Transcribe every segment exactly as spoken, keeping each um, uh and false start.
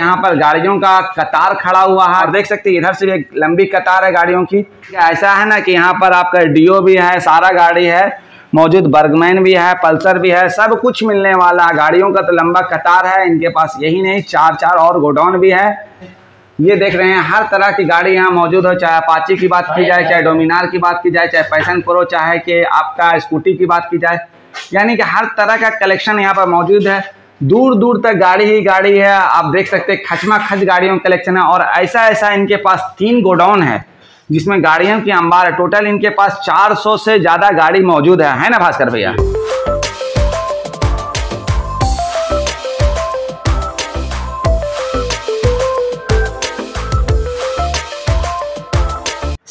यहाँ पर गाड़ियों का कतार खड़ा हुआ है और देख सकते हैं इधर से एक लंबी कतार है गाड़ियों की। ऐसा है ना कि यहाँ पर आपका डीओ भी है, सारा गाड़ी है मौजूद, बर्गमैन भी है, पल्सर भी है, सब कुछ मिलने वाला है। गाड़ियों का तो लंबा कतार है, इनके पास यही नहीं चार चार और गोडाउन भी है। ये देख रहे हैं हर तरह की गाड़ी यहाँ मौजूद हो, चाहे अपाची की बात की जाए, चाहे डोमिनार की बात की जाए, चाहे पैशन प्रो, चाहे कि आपका स्कूटी की बात की जाए, यानी कि हर तरह का कलेक्शन यहाँ पर मौजूद है। दूर दूर तक गाड़ी ही गाड़ी है, आप देख सकते हैं खचमा खच गाड़ियों का कलेक्शन है। और ऐसा ऐसा इनके पास तीन गोडाउन है जिसमें गाड़ियों की अंबार है। टोटल इनके पास चार सौ से ज़्यादा गाड़ी मौजूद है, है ना भास्कर भैया?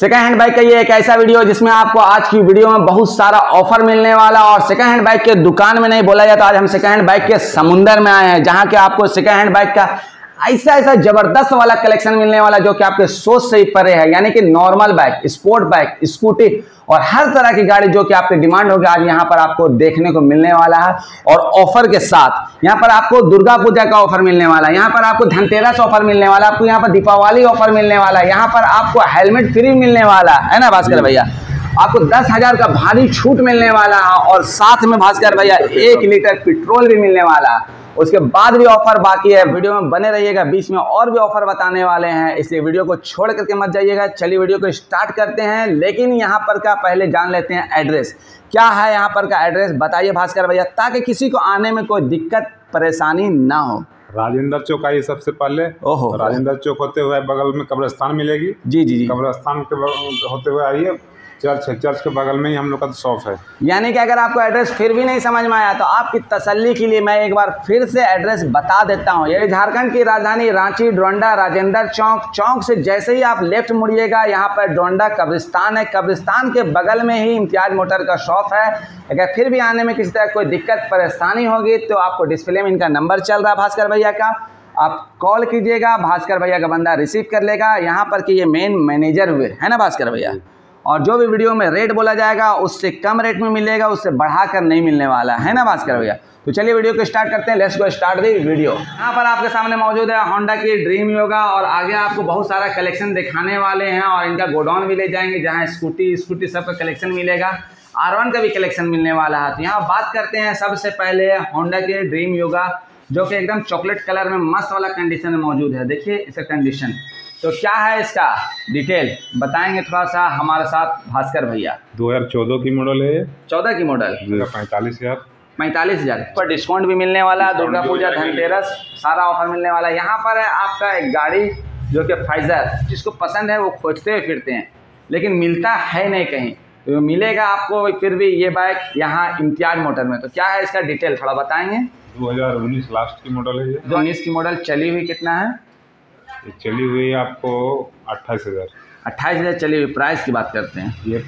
सेकेंड हैंड बाइक का ये एक ऐसा वीडियो जिसमें आपको आज की वीडियो में बहुत सारा ऑफर मिलने वाला। और सेकेंड हैंड बाइक के दुकान में नहीं बोला जाता, आज हम सेकेंड हैंड बाइक के समुंदर में आए हैं, जहां के आपको सेकेंड हैंड बाइक का ऐसा ऐसा जबरदस्त वाला कलेक्शन मिलने वाला जो कि आपके सोच से ही परे है। यानी कि normal bike, sport bike, scooty और हर तरह की गाड़ी जो कि आपकी डिमांड होगी आज यहाँ पर आपको देखने को मिलने वाला है। और ऑफर के साथ यहाँ पर आपको दुर्गा पूजा का ऑफर मिलने वाला है, यहाँ पर आपको धनतेरस ऑफर मिलने वाला, आपको यहाँ पर दीपावली ऑफर मिलने वाला है, यहाँ पर आपको हेलमेट फ्री मिलने वाला है ना भास्कर भैया? आपको दस हजार का भारी छूट मिलने वाला है और साथ में भास्कर भैया एक लीटर पेट्रोल भी मिलने वाला है। उसके बाद भी ऑफर बाकी है, वीडियो में बने रहिएगा, बीच में और भी ऑफर बताने वाले हैं, इसलिए वीडियो को छोड़ करके मत जाइएगा। चलिए वीडियो को स्टार्ट करते हैं, लेकिन यहाँ पर का पहले जान लेते हैं एड्रेस। क्या है यहाँ पर का एड्रेस बताइए भास्कर भैया, ताकि किसी को आने में कोई दिक्कत परेशानी ना हो। राजेंद्र चौक आइए सबसे पहले, ओहो राजेंद्र चौक होते हुए बगल में कब्रिस्तान मिलेगी। जी जी जी, कब्रिस्तान के होते हुए आइए, चर्च है, चर्च के बगल में ही हम लोग का शॉप है। यानी कि अगर आपको एड्रेस फिर भी नहीं समझ में आया तो आपकी तसल्ली के लिए मैं एक बार फिर से एड्रेस बता देता हूँ। ये झारखंड की राजधानी रांची, डोरंडा, राजेंद्र चौक, चौक से जैसे ही आप लेफ्ट मुड़िएगा यहाँ पर डोरंडा कब्रिस्तान है, कब्रिस्तान के बगल में ही इम्तियाज मोटर का शॉप है। अगर फिर भी आने में किसी तरह कोई दिक्कत परेशानी होगी तो आपको डिस्प्ले में इनका नंबर चल रहा है भास्कर भैया का, आप कॉल कीजिएगा, भास्कर भैया का बंदा रिसीव कर लेगा। यहाँ पर कि ये मेन मैनेजर हुए, है ना भास्कर भैया? और जो भी वीडियो में रेट बोला जाएगा उससे कम रेट में मिलेगा, उससे बढ़ाकर नहीं मिलने वाला है ना भास्कर भैया? तो चलिए वीडियो को स्टार्ट करते हैं, let's go start the video. यहाँ पर आपके सामने मौजूद है होंडा की ड्रीम यूगा और आगे आपको बहुत सारा कलेक्शन दिखाने वाले हैं और इनका गोडाउन भी ले जाएंगे जहाँ स्कूटी स्कूटी सब का कलेक्शन मिलेगा, आर वन का भी कलेक्शन मिलने वाला है। तो यहाँ बात करते हैं सबसे पहले होंडा के ड्रीम यूगा जो कि एकदम चॉकलेट कलर में मस्त वाला कंडीशन में मौजूद है। देखिए इसका कंडीशन तो क्या है, इसका डिटेल बताएंगे थोड़ा सा हमारे साथ भास्कर भैया। दो हज़ार चौदह की मॉडल है, चौदह की मॉडल, पैंतालीस हज़ार, पैंतालीस हज़ार पर डिस्काउंट भी मिलने वाला है, दुर्गा पूजा धनतेरस सारा ऑफर मिलने वाला है। यहाँ पर है आपका एक गाड़ी जो कि फाइजर, जिसको पसंद है वो खोजते हुए फिरते हैं लेकिन मिलता है नहीं कहीं, तो मिलेगा आपको फिर भी ये बाइक यहाँ इम्तियाज मोटर में। तो क्या है इसका डिटेल थोड़ा बताएंगे। दो हज़ार उन्नीस लास्ट की मॉडल है, दो उन्नीस की मॉडल, चली हुई कितना है? चली हुई आपको अट्ठाईस हज़ार, अट्ठाईस हज़ार चली हुई। प्राइस की बात करते हैं, ये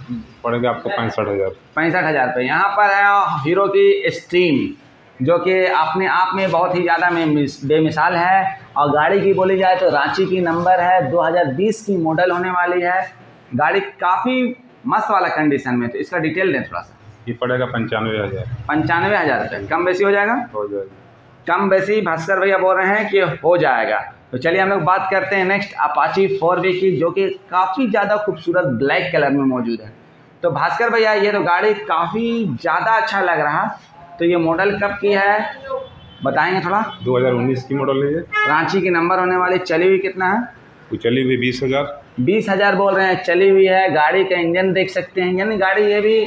पड़ेगा आपको पैंसठ हज़ार, पैंसठ हज़ार रुपये। यहाँ पर है हीरो की स्ट्रीम जो कि अपने आप में बहुत ही ज़्यादा बेमिसाल है और गाड़ी की बोली जाए तो रांची की नंबर है, दो हज़ार बीस की मॉडल होने वाली है, गाड़ी काफ़ी मस्त वाला कंडीशन में। तो इसका डिटेल दें थोड़ा सा। ये पड़ेगा पंचानवे हज़ार, पंचानवे हज़ार रुपये, कम बेसी हो जाएगा, हो जाएगा कम बेसी भास्कर भैया बोल रहे हैं कि हो जाएगा। तो चलिए हम लोग बात करते हैं नेक्स्ट अपाची फोर वी की जो कि काफ़ी ज़्यादा खूबसूरत ब्लैक कलर में मौजूद है। तो भास्कर भैया ये तो गाड़ी काफ़ी ज़्यादा अच्छा लग रहा, तो ये मॉडल कब की है बताएंगे थोड़ा। दो हज़ार उन्नीस की मॉडल है, रांची की नंबर होने वाली, चली हुई कितना है? वो चली हुई बीस हज़ार, बीस हज़ार बोल रहे हैं चली हुई है। गाड़ी का इंजन देख सकते हैं, यानी गाड़ी ये भी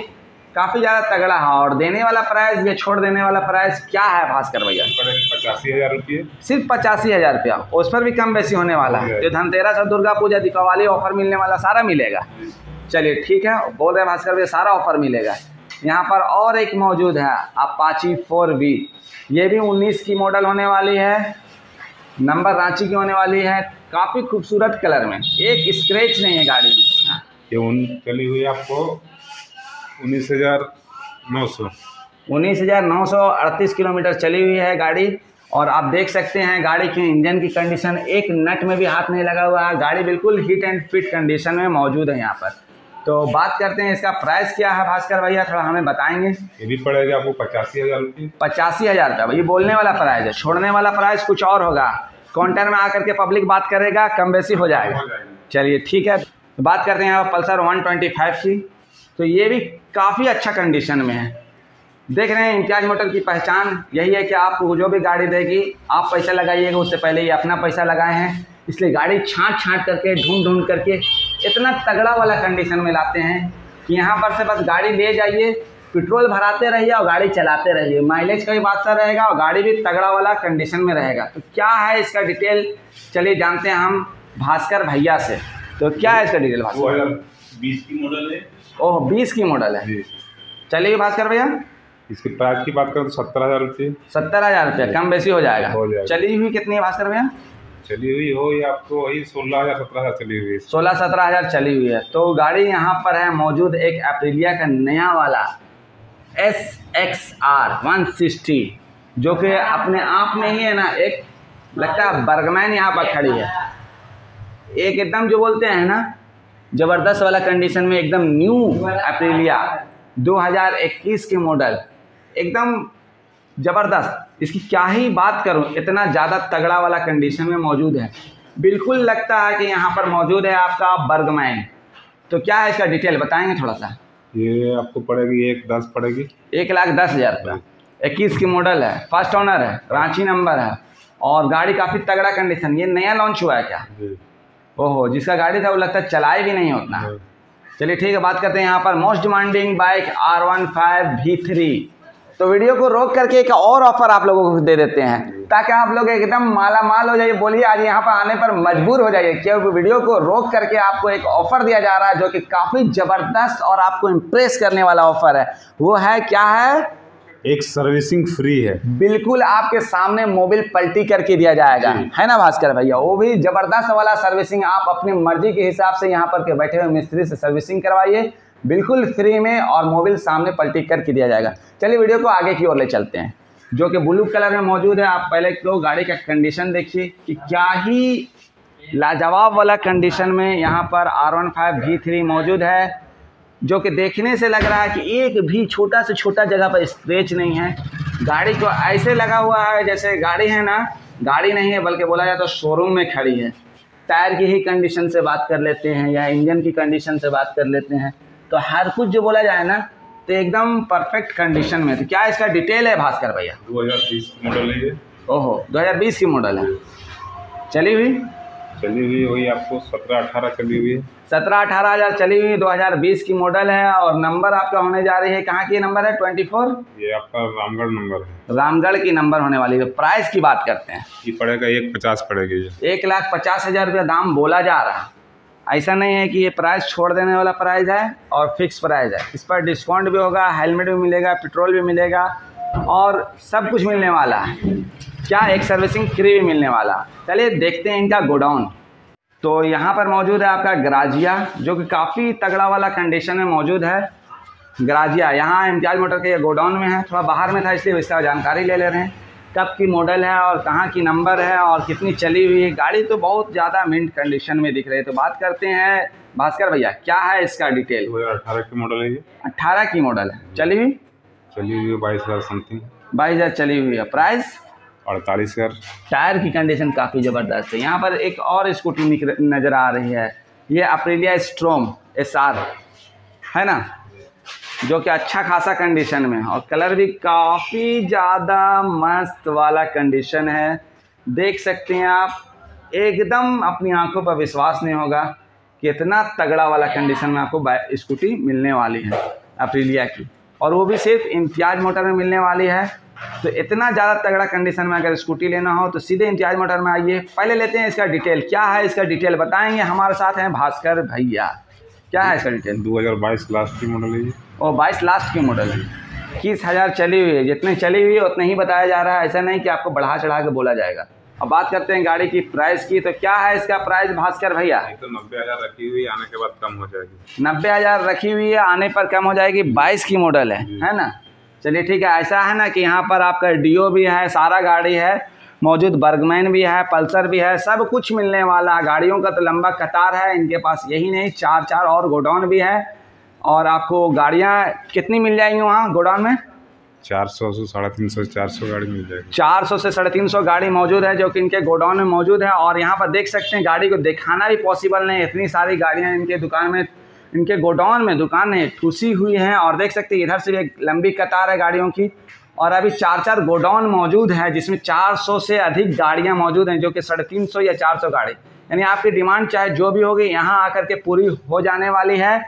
काफ़ी ज़्यादा तगड़ा है। और देने वाला प्राइस, ये छोड़ देने वाला प्राइस क्या है भास्कर भैया? पचासी हज़ार रुपये, सिर्फ पचासी हज़ार रुपया, उस पर भी कम बेसी होने वाला है। तो धनतेरस और दुर्गा पूजा दीपावली ऑफर मिलने वाला, सारा मिलेगा। चलिए ठीक है, बोल रहे भास्कर भैया सारा ऑफर मिलेगा। यहाँ पर और एक मौजूद है अपाची फोर वी, ये भी उन्नीस की मॉडल होने वाली है, नंबर रांची की होने वाली है, काफ़ी खूबसूरत कलर में, एक स्क्रैच नहीं है गाड़ी में। ये चली हुई आपको उन्नीस हज़ार नौ सौ, उन्नीस हज़ार नौ सौ अड़तीस किलोमीटर चली हुई है गाड़ी। और आप देख सकते हैं गाड़ी के इंजन की कंडीशन, एक नट में भी हाथ नहीं लगा हुआ है, गाड़ी बिल्कुल हिट एंड फिट कंडीशन में मौजूद है। यहाँ पर तो बात करते हैं इसका प्राइस क्या है भास्कर भैया, थोड़ा हमें बताएंगे। ये भी पड़ेगा आपको पचासी हज़ार रुपये, पचासी हज़ार रुपये, ये बोलने वाला प्राइस है, छोड़ने वाला प्राइस कुछ और होगा। काउंटर में आकर के पब्लिक बात करेगा, कम बेसी हो जाएगा। चलिए ठीक है, बात करते हैं पल्सर वन ट्वेंटी फाइव की। तो ये भी काफ़ी अच्छा कंडीशन में है। देख रहे हैं इम्तियाज़ मोटर की पहचान यही है कि आपको जो भी गाड़ी देगी आप पैसा लगाइएगा, उससे पहले ये अपना पैसा लगाए हैं, इसलिए गाड़ी छाँट छाँट करके ढूंढ ढूंढ करके इतना तगड़ा वाला कंडीशन में लाते हैं कि यहाँ पर से बस गाड़ी ले जाइए, पेट्रोल भराते रहिए और गाड़ी चलाते रहिए, माइलेज का भी बादशाह रहेगा और गाड़ी भी तगड़ा वाला कंडीशन में रहेगा। तो क्या है इसका डिटेल, चलिए जानते हैं हम भास्कर भैया से। तो क्या है इसका डिटेल भास्कर? बीस की मॉडल है। ओह, बीस की मॉडल है। चलिए भास्कर भैया, इसके प्राइस की बात करें तो सत्तर हज़ार रुपये। सत्तर हज़ार रुपये कम बेसी हो जाएगा। चली हुई कितनी है भास्कर भैया? चली हुई हो ये आपको वही सोलह हज़ार सत्रह हज़ार चली हुई है। सोलह सत्रह हज़ार चली हुई है। तो गाड़ी यहाँ पर है मौजूद एक एप्रिलिया का नया वाला S X R one sixty, जो कि अपने आप में ही है ना एक लगता है बर्गमैन यहाँ पर खड़ी है, एक एकदम जो बोलते हैं ना ज़बरदस्त वाला कंडीशन में, एकदम न्यू एप्रिलिया दो हज़ार इक्कीस के मॉडल, एकदम ज़बरदस्त। इसकी क्या ही बात करूं, इतना ज़्यादा तगड़ा वाला कंडीशन में मौजूद है, बिल्कुल लगता है कि यहाँ पर मौजूद है आपका बर्गमैन। तो क्या है इसका डिटेल बताएंगे थोड़ा सा? ये आपको पड़ेगी एक दस पड़ेगी, एक लाख दस हज़ार रुपये। इक्कीस की मॉडल है, फर्स्ट ऑनर है, रांची नंबर है और गाड़ी काफ़ी तगड़ा कंडीशन। ये नया लॉन्च हुआ है क्या? ओहो, जिसका गाड़ी था वो लगता है चलाए भी नहीं उतना। चलिए ठीक है, बात करते हैं यहाँ पर most demanding bike R one five G three. तो वीडियो को रोक करके एक और ऑफर आप लोगों को दे देते हैं ताकि आप लोग एकदम माला माल हो जाइए, बोलिए आज यहाँ पर आने पर मजबूर हो जाइए, क्योंकि वीडियो को रोक करके आपको एक ऑफ़र दिया जा रहा है जो कि काफ़ी ज़बरदस्त और आपको इम्प्रेस करने वाला ऑफ़र है। वो है क्या है? एक सर्विसिंग फ्री है, बिल्कुल आपके सामने मोबाइल पलटी करके दिया जाएगा, है ना भास्कर भैया? वो भी जबरदस्त वाला सर्विसिंग, आप अपनी मर्जी के हिसाब से यहाँ पर के बैठे हुए मिस्त्री से सर्विसिंग करवाइए बिल्कुल फ्री में और मोबाइल सामने पलटी करके दिया जाएगा। चलिए वीडियो को आगे की ओर ले चलते हैं, जो कि ब्लू कलर में मौजूद है। आप पहले तो गाड़ी का कंडीशन देखिए कि क्या ही लाजवाब वाला कंडीशन में यहाँ पर R one five G three मौजूद है, जो कि देखने से लग रहा है कि एक भी छोटा से छोटा जगह पर स्क्रैच नहीं है। गाड़ी को ऐसे लगा हुआ है जैसे गाड़ी है ना, गाड़ी नहीं है बल्कि बोला जाए तो शोरूम में खड़ी है। टायर की ही कंडीशन से बात कर लेते हैं या इंजन की कंडीशन से बात कर लेते हैं तो हर कुछ जो बोला जाए ना तो एकदम परफेक्ट कंडीशन में। तो क्या इसका डिटेल है भास्कर भैया? दो हज़ार बीस की मॉडल है। ओहो, दो हज़ार बीस की मॉडल है। चली हुई चली हुई वही आपको सत्रह अठारह चली हुई है, सत्रह अठारह हज़ार चली हुई। दो हज़ार बीस की मॉडल है और नंबर आपका होने जा रही है, कहाँ की नंबर है? चौबीस। ये आपका रामगढ़ नंबर है, रामगढ़ की नंबर होने वाली है। प्राइस की बात करते हैं, ये पड़ेगा एक पचास पड़ेगी, एक लाख पचास हज़ार रुपया दाम बोला जा रहा है। ऐसा नहीं है कि ये प्राइस छोड़ देने वाला प्राइस है और फिक्स प्राइस है, इस पर डिस्काउंट भी होगा, हेलमेट भी मिलेगा, पेट्रोल भी मिलेगा और सब कुछ मिलने वाला है। क्या एक सर्विसिंग फ्री भी मिलने वाला। चलिए देखते हैं इनका गोडाउन। तो यहाँ पर मौजूद है आपका ग्राजिया, जो कि काफ़ी तगड़ा वाला कंडीशन में मौजूद है। ग्राजिया यहाँ इम्तियाज़ मोटर के गोडाउन में है, थोड़ा बाहर में था इसलिए इसका जानकारी ले ले रहे हैं। कब की मॉडल है और कहाँ की नंबर है और कितनी चली हुई है। गाड़ी तो बहुत ज़्यादा मिंट कंडीशन में दिख रही है। तो बात करते हैं भास्कर भैया, क्या है इसका डिटेल? अट्ठारह की मॉडल है। ये अट्ठारह की मॉडल है। चली हुई चली हुई बाईस हज़ार समथिंग, बाईस हज़ार चली हुई है। प्राइस अड़तालीस हज़ार। टायर की कंडीशन काफ़ी ज़बरदस्त है। यहाँ पर एक और स्कूटी नज़र आ रही है, ये अप्रीलिया स्टॉर्म एस आर है ना, जो कि अच्छा खासा कंडीशन में और कलर भी काफ़ी ज़्यादा मस्त वाला कंडीशन है। देख सकते हैं आप, एकदम अपनी आंखों पर विश्वास नहीं होगा कि इतना तगड़ा वाला कंडीशन में आपको स्कूटी मिलने वाली है अप्रीलिया की, और वो भी सिर्फ इम्तियाज़ मोटर में मिलने वाली है। तो इतना ज़्यादा तगड़ा कंडीशन में अगर स्कूटी लेना हो तो सीधे इम्तियाज़ मोटर में आइए। पहले लेते हैं इसका डिटेल, क्या है इसका डिटेल बताएंगे। हमारे साथ हैं भास्कर भैया, क्या है इसका डिटेल? दो हज़ार बाईस लास्ट की मॉडल है ये। ओ, बाईस लास्ट की मॉडल है। इक्कीस हज़ार चली हुई है। जितने चली हुई है उतने ही बताया जा रहा है, ऐसा नहीं कि आपको बढ़ा चढ़ा के बोला जाएगा। अब बात करते हैं गाड़ी की प्राइस की, तो क्या है इसका प्राइस भास्कर भैया? तो नब्बे हज़ार रखी हुई है, आने के बाद कम हो जाएगी। नब्बे हज़ार रखी हुई है, आने पर कम हो जाएगी। बाईस की मॉडल है, है ना। चलिए ठीक है, ऐसा है ना कि यहाँ पर आपका डीओ भी है, सारा गाड़ी है मौजूद, बर्गमैन भी है, पल्सर भी है, सब कुछ मिलने वाला। गाड़ियों का तो लंबा कतार है इनके पास, यही नहीं चार चार और गोडाउन भी है। और आपको गाड़ियाँ कितनी मिल जाएंगी वहाँ गोडाउन में? चार सौ से साढ़े तीन सौ चार सौ गाड़ी मिल जाएगी। चार सौ से साढ़े तीन सौ गाड़ी मौजूद है जो कि इनके गोडाउन में मौजूद है। और यहाँ पर देख सकते हैं गाड़ी को दिखाना भी पॉसिबल नहीं, इतनी सारी गाड़ियाँ इनके दुकान में, इनके गोडाउन में दुकान है ठूसी हुई हैं। और देख सकते हैं इधर से भी एक लंबी कतार है गाड़ियों की। और अभी चार चार गोडाउन मौजूद है जिसमें चार सौ से अधिक गाड़ियां मौजूद हैं, जो कि साढ़े तीन सौ या चार सौ गाड़ी, यानी आपकी डिमांड चाहे जो भी होगी यहां आकर के पूरी हो जाने वाली है।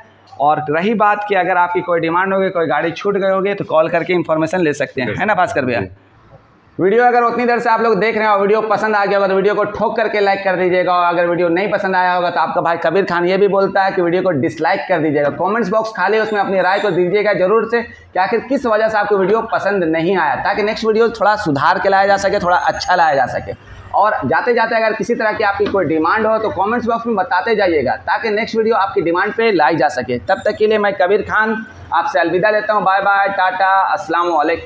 और रही बात कि अगर आपकी कोई डिमांड होगी, कोई गाड़ी छूट गई होगी तो कॉल करके इन्फॉर्मेशन ले सकते हैं, है ना भास्कर भैया। वीडियो अगर उतनी देर से आप लोग देख रहे हो, वीडियो पसंद आ गया होगा तो वीडियो को ठोक करके लाइक कर दीजिएगा। और अगर वीडियो नहीं पसंद आया होगा तो आपका भाई कबीर खान ये भी बोलता है कि वीडियो को डिसलाइक कर दीजिएगा। कमेंट्स बॉक्स खाली है, उसमें अपनी राय को दीजिएगा जरूर से कि आखिर किस वजह से आपको वीडियो पसंद नहीं आया, ताकि नेक्स्ट वीडियो थोड़ा सुधार के लाया जा सके, थोड़ा अच्छा लाया जा सके। और जाते जाते अगर किसी तरह की आपकी कोई डिमांड हो तो कमेंट्स बॉक्स में बताते जाइएगा, ताकि नेक्स्ट वीडियो आपकी डिमांड पे लाई जा सके। तब तक के लिए मैं कबीर खान आपसे अलविदा लेता हूँ। बाय बाय, टाटा, अस्सलाम वालेकुम।